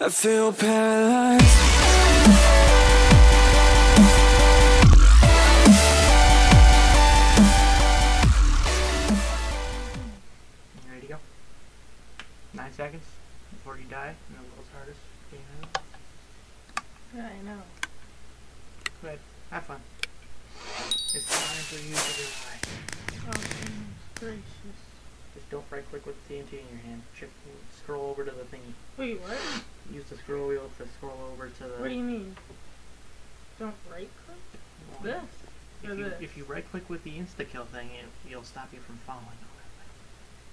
I feel paralyzed. Ready to go? 9 seconds before you die, and the world's hardest game ever. Yeah, I know. Go ahead, have fun. It's time for you to die. Oh, gracious. Just don't right click with TNT in your hand. Scroll over to the thingy. Wait, what? Use the scroll wheel to scroll over to the... What do you mean? Don't right click? This? Or this? If you right click with the insta-kill thing, it'll stop you from following.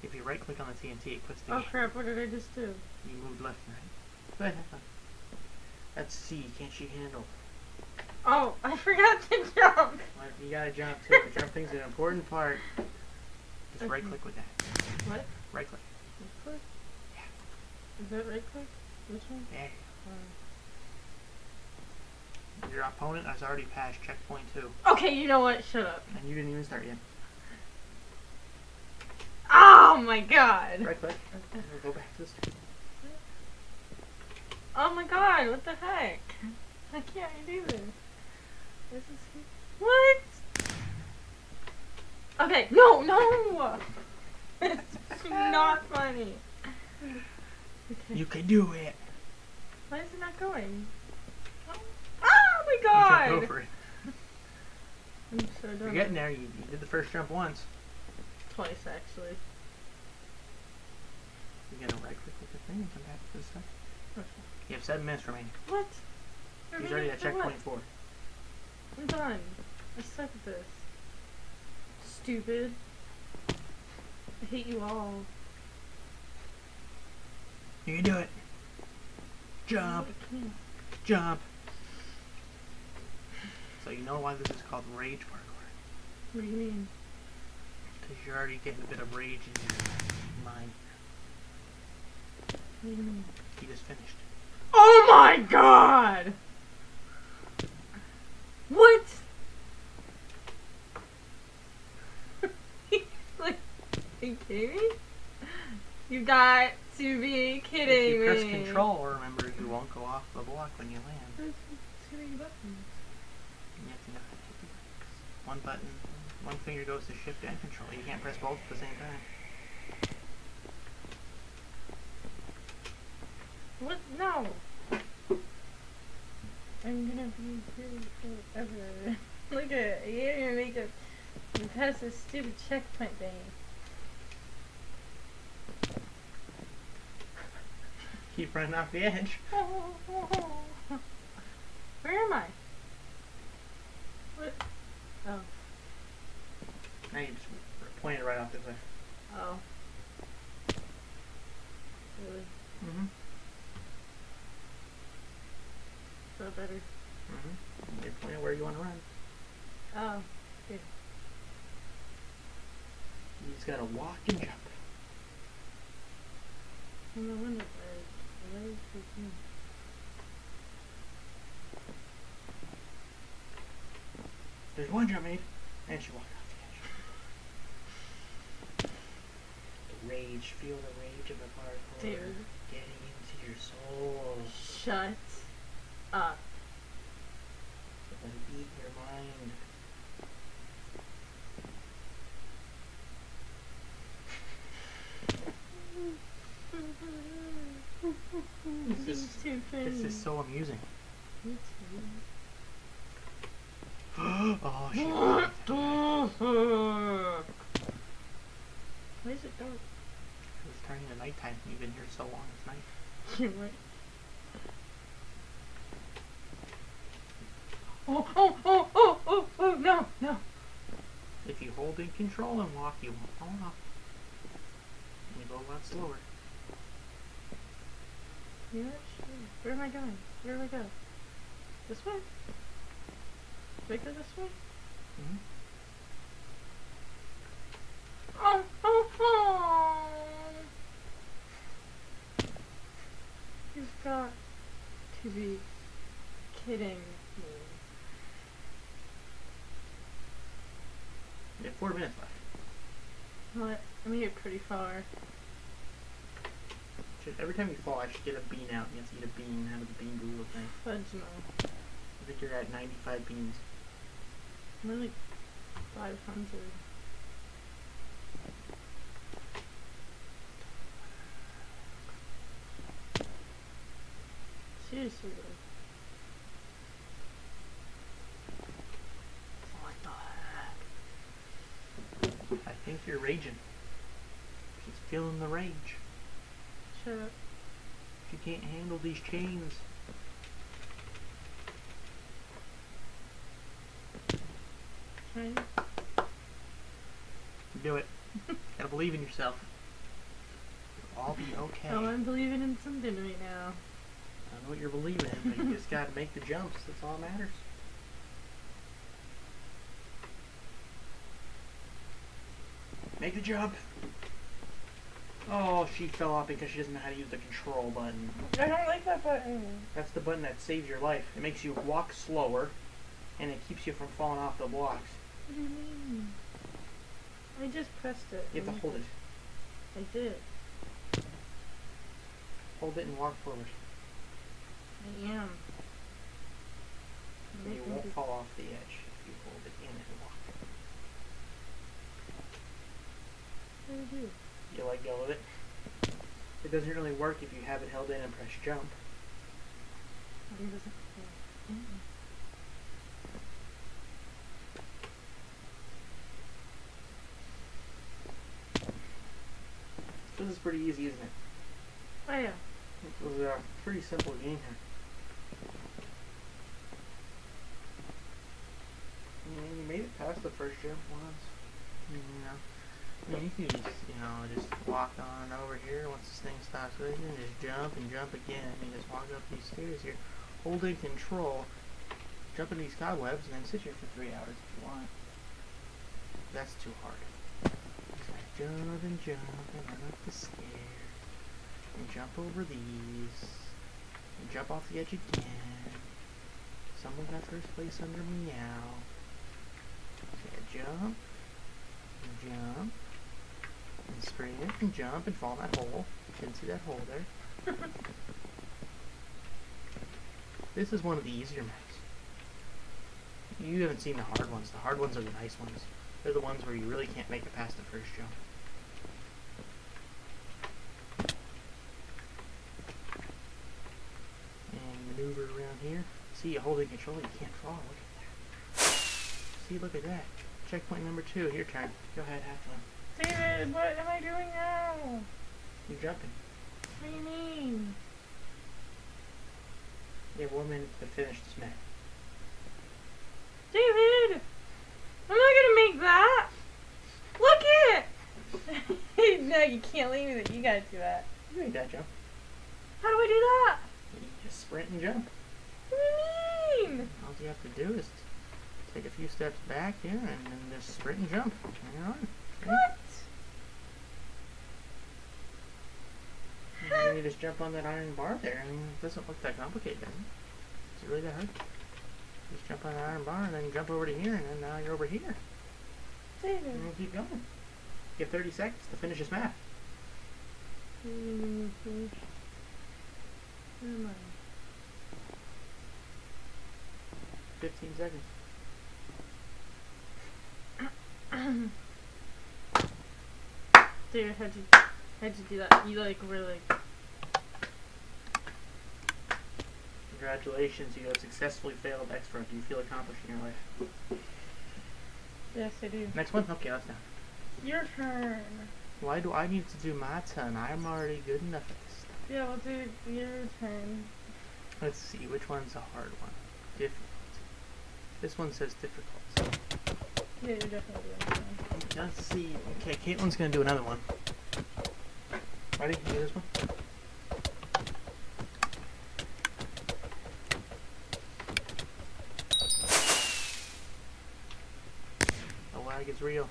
If you right click on the TNT, it quits the game. Oh crap, what did I just do? You moved left and right. Go ahead, have fun. That's C, can't she handle? Oh, I forgot to jump! You gotta jump too. Jumping's an important part. Just right click with that. What? Right click. Right click? Yeah. Is that right click? Which one? Yeah. Your opponent has already passed checkpoint 2. Okay, you know what? Shut up. And you didn't even start yet. Oh my god! Right click. We'll go back to this. Oh my god, what the heck? Why can't I do this? This is... What? Okay, no, no! It's not funny. Okay. You can do it. Why is it not going? Oh my god! You over it. I'm so done. You're getting there. You did the first jump once. Twice, actually. You're gonna right click with the thing and come back to this stuff. Okay. You have 7 minutes remaining. What? He's already at checkpoint 4. I'm done. I suck at this. Stupid. I hate you all. You can do it. Jump. Oh, I can't. Jump. So you know why this is called rage parkour. What do you mean? Because you're already getting a bit of rage in your mind. What do you mean? He just finished. Oh my god! What? He's like, are you kidding me? You got to be kidding me. If you press control, remember, you won't go off the block when you land. There's too many buttons. You have to know how to hit the buttons. One button, one finger goes to shift and control. You can't press both at the same time. What? No! I'm gonna be here forever. Look at it. You didn't even make it. You passed this stupid checkpoint thing. Keep running off the edge. Where am I? What? Oh. Now you just pointed right off the cliff. Oh. Really? Mm-hmm. So better. Mm-hmm. You're pointing where you want to run. Oh, good. You just gotta walk and jump. I'm gonna wonder where is this thing? There's one jump made, and she walked off the edge. The rage, feel the rage of the parkour. Dude. Getting into your soul. Shut up. Let it beat your mind. This is so amusing. Me too. Oh shit. What the fuck? Why is it dark? It's turning to nighttime. You've been here so long, it's night. You're right. Oh, oh, oh, oh, oh, oh, no, no. If you hold in control and walk, you won't fall off. And you go a lot slower. Yeah, sure. Where am I going? Where do I go? This way? Do I go this way? Mm-hmm. Oh, oh, oh. You've got to be kidding me. We have 4 minutes left. Well, I made it pretty far. Shit, every time you fall, I should get a bean out. You have to get a bean out of the bean Google thing. I don't know. I think you're at 95 beans. I'm really 500. Seriously, though. I think you're raging. She's feeling the rage. Shut up. She can't handle these chains. Right. Do it. Gotta believe in yourself. It'll all be okay. Oh, I'm believing in something right now. I know what you're believing in, but you just gotta make the jumps. That's all that matters. Make the jump! Oh, she fell off because she doesn't know how to use the control button. I don't like that button. That's the button that saves your life. It makes you walk slower, and it keeps you from falling off the blocks. What do you mean? I just pressed it. You have to hold it. I did. Hold it and walk forward. I am. And you won't fall off the edge if you hold it in and walk. What do you do? You let go of it. It doesn't really work if you have it held in and press jump. It doesn't. This is pretty easy, isn't it? Oh yeah. It was a pretty simple game here. And you made it past the first jump once. Yeah. I mean, you can just, just walk on over here once this thing stops moving, just jump and jump again. I mean, just walk up these stairs here, holding control, jump in these cobwebs, and then sit here for 3 hours if you want. That's too hard. Just jump and run up the stairs, and jump over these, and jump off the edge again. Someone got first place under meow. Okay, jump, and jump. And spring it and jump and fall in that hole. You can see that hole there. This is one of the easier maps. You haven't seen the hard ones. The hard ones are the nice ones. They're the ones where you really can't make it past the first jump. And maneuver around here. See, you holding control, you can't fall. Look at that. See, look at that. Checkpoint number 2. Your turn. Go ahead, have fun. David, what am I doing now? You're jumping. What do you mean? You have 1 minute to finish this match. David! I'm not gonna make that! Look at it! No, you can't leave me. You gotta do that. You made that jump. How do I do that? You just sprint and jump. What do you mean? All you have to do is take a few steps back here and then just sprint and jump. Hang on. What? And you just jump on that iron bar there. I mean, it doesn't look that complicated, does it? Is it really that hard? Just jump on the iron bar and then jump over to here, and then now you're over here. David. And we'll keep going. You have 30 seconds to finish this map. Where am I? 15 seconds. Dude, how'd you do that? You were like... Congratulations, you have successfully failed X-Run. Do you feel accomplished in your life? Yes, I do. Next one? Okay, that's done. Your turn. Why do I need to do my turn? I'm already good enough at this stuff. Yeah, well, dude, your turn. Let's see, which one's a hard one? Difficult. This one says difficult. Yeah, you're definitely doing that. Let's see. Okay, Caitlin's gonna do another one. Ready? You do this one. The lag is real.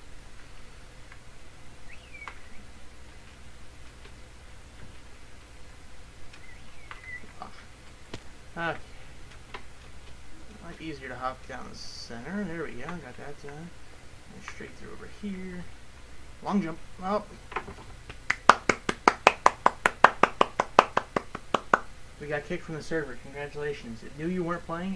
Okay. Might be easier to hop down the center. There we go. Got that done. Straight through over here. Long jump. Up. We got kicked from the server. Congratulations. It knew you weren't playing.